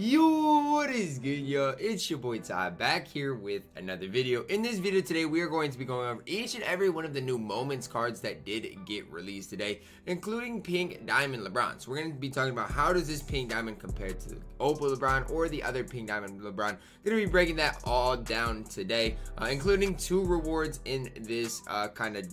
Yo, what is good, yo? It's your boy Ty back here with another video. In this video today, we are going to be going over each and every one of the new moments cards that did get released today, including Pink Diamond LeBron. So we're going to be talking about how does this Pink Diamond compare to the Opal LeBron or the other Pink Diamond LeBron. Going to be breaking that all down today, including two rewards in this kind of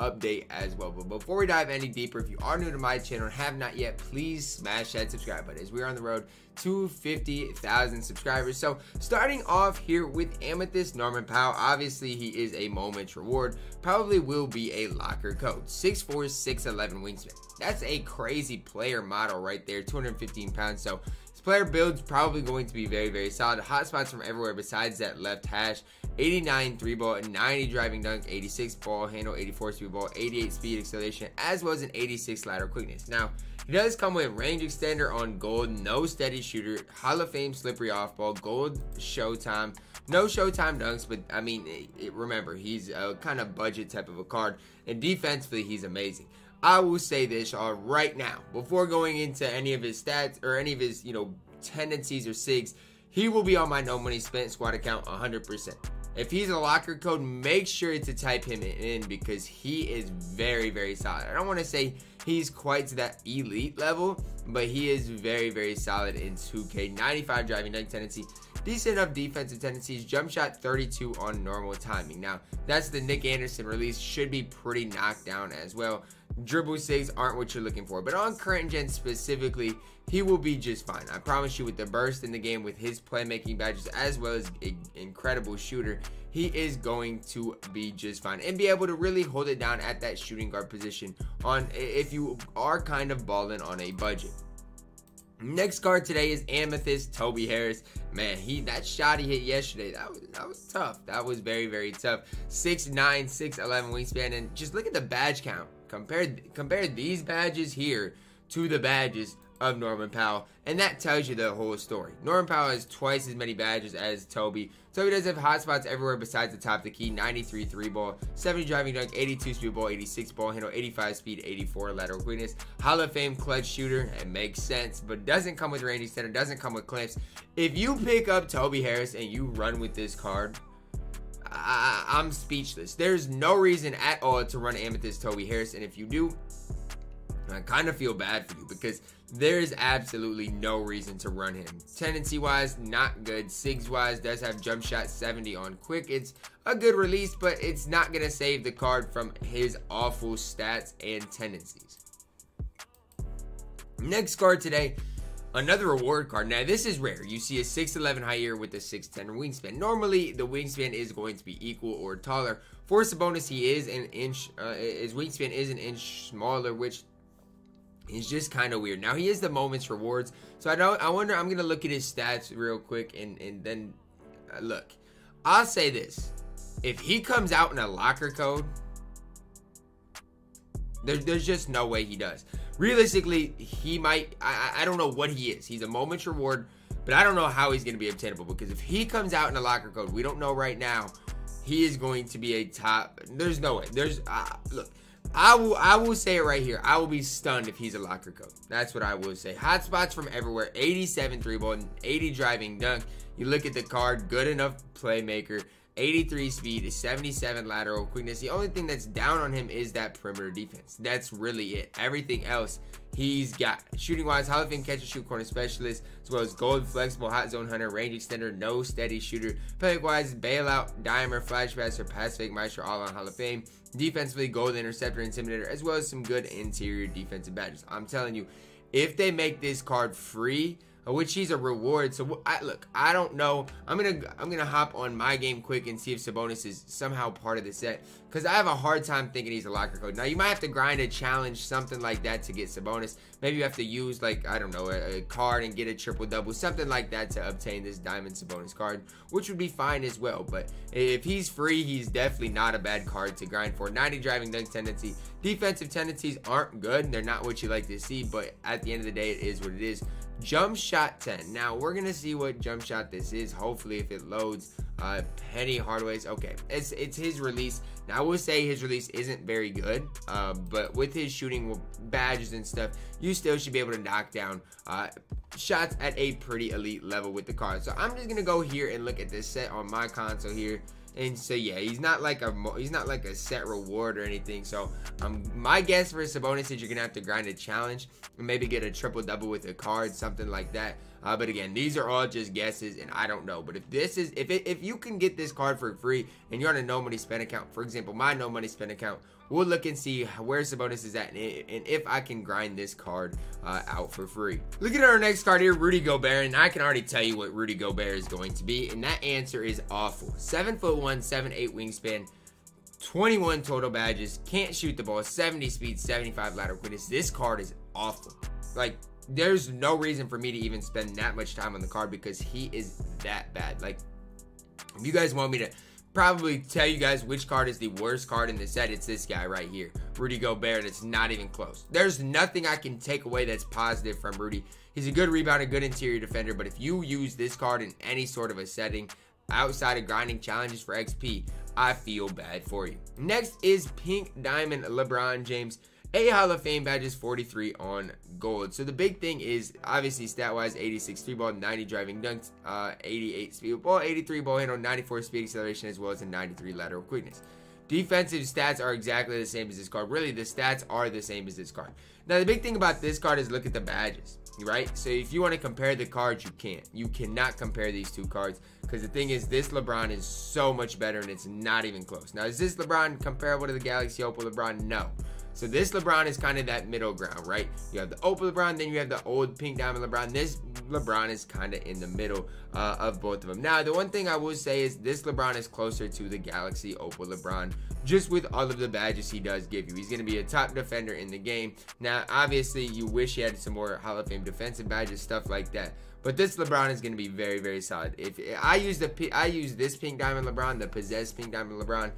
update as well. But before we dive any deeper, if you are new to my channel and have not yet, please smash that subscribe button as we are on the road to 50,000 subscribers. So starting off here with Amethyst Norman Powell, obviously he is a moments reward, probably will be a locker coach. 6'4", 6'11" wingspan. That's a crazy player model right there, 215 pounds. So his player build's probably going to be very, very solid. Hot spots from everywhere besides that left hash. 89 3 ball, 90 driving dunk, 86 ball handle, 84 speed ball, 88 speed acceleration, as well as an 86 lateral quickness. Now, he does come with range extender on gold, no steady shooter, Hall of Fame slippery off ball, gold showtime, no showtime dunks, but I mean, remember, he's a kind of budget type of a card, and defensively, he's amazing. I will say this right now, before going into any of his stats or any of his, you know, tendencies or SIGs, he will be on my no money spent squad account 100%. If he's a locker code, make sure to type him in because he is very, very solid. I don't want to say he's quite to that elite level, but he is very, very solid in 2K. 95 driving dunk tendency, decent enough defensive tendencies, jump shot 32 on normal timing. Now, that's the Nick Anderson release, should be pretty knocked down as well. Dribble SIGs aren't what you're looking for, but on current gen specifically, he will be just fine. I promise you, with the burst in the game, with his playmaking badges, as well as an incredible shooter, he is going to be just fine and be able to really hold it down at that shooting guard position on if you are kind of balling on a budget. Next card today is Amethyst Toby Harris. Man, that shot he hit yesterday, that was tough. That was very, very tough. 6'9", 6'11" wingspan, and just look at the badge count. Compare these badges here to the badges of Norman Powell, and that tells you the whole story. Norman Powell has twice as many badges as Toby. Toby does have hot spots everywhere besides the top of the key. 93 3 ball, 70 driving dunk, 82 speed ball, 86 ball handle, 85 speed, 84 lateral quickness. Hall of Fame clutch shooter, it makes sense, but doesn't come with range extender, doesn't come with clamps. If you pick up Toby Harris and you run with this card, I'm speechless. There's no reason at all to run Amethyst Toby Harris, and if you do, I kind of feel bad for you because there is absolutely no reason to run him. Tendency wise, not good. SIGs wise, does have jump shot 70 on quick. It's a good release, but it's not going to save the card from his awful stats and tendencies. Next card today, another reward card. Now, this is rare. You see a 6'11" higher with a 6'10" wingspan. Normally, the wingspan is going to be equal or taller. For Sabonis, he is an inch. His wingspan is an inch smaller, which is just kind of weird. Now, he is the moments rewards, so I'm gonna look at his stats real quick and then look. I'll say this: if he comes out in a locker code, there's just no way he does. Realistically, he might, I don't know what he is. He's a moments reward, but I don't know how he's going to be obtainable, because if he comes out in a locker code, we don't know right now, he is going to be a top. There's no way. There's look, I will say it right here. I will be stunned if he's a locker code. That's what I will say. Hot spots from everywhere. 87 3 ball, 80 driving dunk. You look at the card, good enough playmaker. 83 speed, 77 lateral quickness. The only thing that's down on him is that perimeter defense. That's really it. Everything else he's got. Shooting wise, Hall of Fame catch and shoot corner specialist, as well as gold flexible hot zone hunter, range extender, no steady shooter. Playmaker wise, bailout, dimer, flash passer, pass fake maestro, all on Hall of Fame. Defensively, gold interceptor, intimidator, as well as some good interior defensive badges. I'm telling you, if they make this card free, which he's a reward, so look, I don't know. I'm gonna hop on my game quick and see if Sabonis is somehow part of the set, because I have a hard time thinking he's a locker code. Now, you might have to grind a challenge, something like that, to get Sabonis. Maybe you have to use, like, I don't know, a card and get a triple-double, something like that, to obtain this Diamond Sabonis card, which would be fine as well. But if he's free, he's definitely not a bad card to grind for. 90 driving dunk tendency. Defensive tendencies aren't good. They're not what you like to see, but at the end of the day, it is what it is. Jump shot 10. Now, we're gonna see what jump shot this is. Hopefully, if it loads, Penny Hardaway's. Okay, it's his release. Now I will say his release isn't very good, but with his shooting badges and stuff, you still should be able to knock down shots at a pretty elite level with the card. So I'm just gonna go here and look at this set on my console here. And so yeah, he's not like a set reward or anything. So my guess for Sabonis is you're gonna have to grind a challenge and maybe get a triple double with a card, something like that. But again, these are all just guesses, and I don't know. But if you can get this card for free and you're on a no money spend account, for example, my no money spend account, we'll look and see where Sabonis is at, and if I can grind this card out for free. Looking at our next card here, Rudy Gobert, and I can already tell you what Rudy Gobert is going to be, and that answer is awful. 7'1", 7'8" wingspan, 21 total badges, can't shoot the ball, 70 speed, 75 lateral quickness. This card is awful. Like, there's no reason for me to even spend that much time on the card because he is that bad. Like, if you guys want me to probably tell you guys which card is the worst card in the set, it's this guy right here, Rudy Gobert. It's not even close. There's nothing I can take away that's positive from Rudy. He's a good rebounder, good interior defender, but if you use this card in any sort of a setting outside of grinding challenges for XP, I feel bad for you. Next is Pink Diamond LeBron James. A Hall of Fame badges, 43 on gold. So the big thing is obviously stat wise, 86 3 ball, 90 driving dunks, 88 speed with ball, 83 ball handle, 94 speed acceleration, as well as a 93 lateral quickness. Defensive stats are exactly the same as this card. Really, the stats are the same as this card. Now the big thing about this card is look at the badges, right? So if you want to compare the cards, you can't. You cannot compare these two cards because the thing is, this LeBron is so much better and it's not even close. Now, is this LeBron comparable to the Galaxy Opal LeBron? No. So this LeBron is kind of that middle ground, right? You have the Opal LeBron, then you have the old Pink Diamond LeBron. This LeBron is kind of in the middle of both of them. Now, the one thing I will say is this LeBron is closer to the Galaxy Opal LeBron, just with all of the badges he does give you. He's going to be a top defender in the game. Now, obviously, you wish he had some more Hall of Fame defensive badges, stuff like that. But this LeBron is going to be very, very solid. If I use this Pink Diamond LeBron, the possessed Pink Diamond LeBron,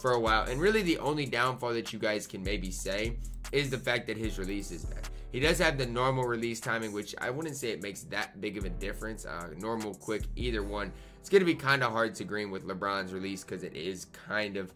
for a while. And really the only downfall that you guys can maybe say is the fact that his release is bad. He does have the normal release timing, which I wouldn't say it makes that big of a difference. Normal, quick, either one. It's going to be kind of hard to green with LeBron's release because it is kind of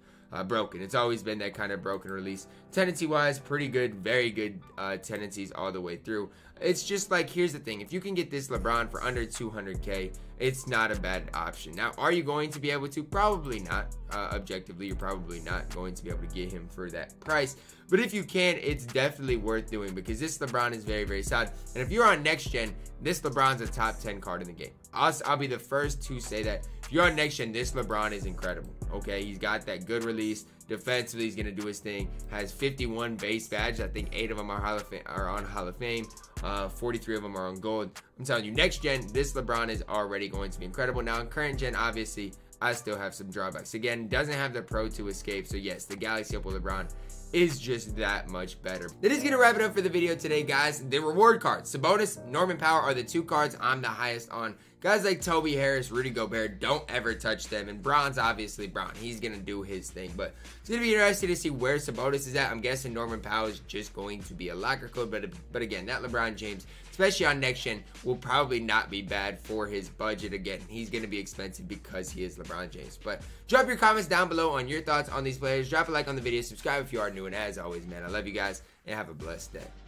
broken. It's always been that kind of broken release. Tendency wise, pretty good, very good tendencies all the way through. It's just like, here's the thing, if you can get this LeBron for under 200k, it's not a bad option. Now, are you going to be able to? Probably not. Objectively, you're probably not going to be able to get him for that price, but if you can, it's definitely worth doing because this LeBron is very, very solid. And if you're on next gen, this LeBron's a top 10 card in the game. I'll be the first to say that. If you're on next gen, this LeBron is incredible. Okay, he's got that good release. Defensively, he's gonna do his thing. Has 51 base badges. I think 8 of them are on Hall of Fame. 43 of them are on gold. I'm telling you, next gen, this LeBron is already going to be incredible. Now, in current gen, obviously, I still have some drawbacks. Again, doesn't have the pro to escape. So yes, the Galaxy Opal LeBron is just that much better. That is gonna wrap it up for the video today, guys. The reward cards, Sabonis, Norman Powell, are the two cards I'm the highest on. Guys like Toby Harris, Rudy Gobert, don't ever touch them. And Bron's, obviously, Bron, he's gonna do his thing, but it's gonna be interesting to see where Sabonis is at. I'm guessing Norman Powell is just going to be a locker code, but again, that LeBron James, especially on next gen, will probably not be bad for his budget. Again, he's gonna be expensive because he is LeBron James. But drop your comments down below on your thoughts on these players. Drop a like on the video, subscribe if you are new, and as always, man, I love you guys and have a blessed day.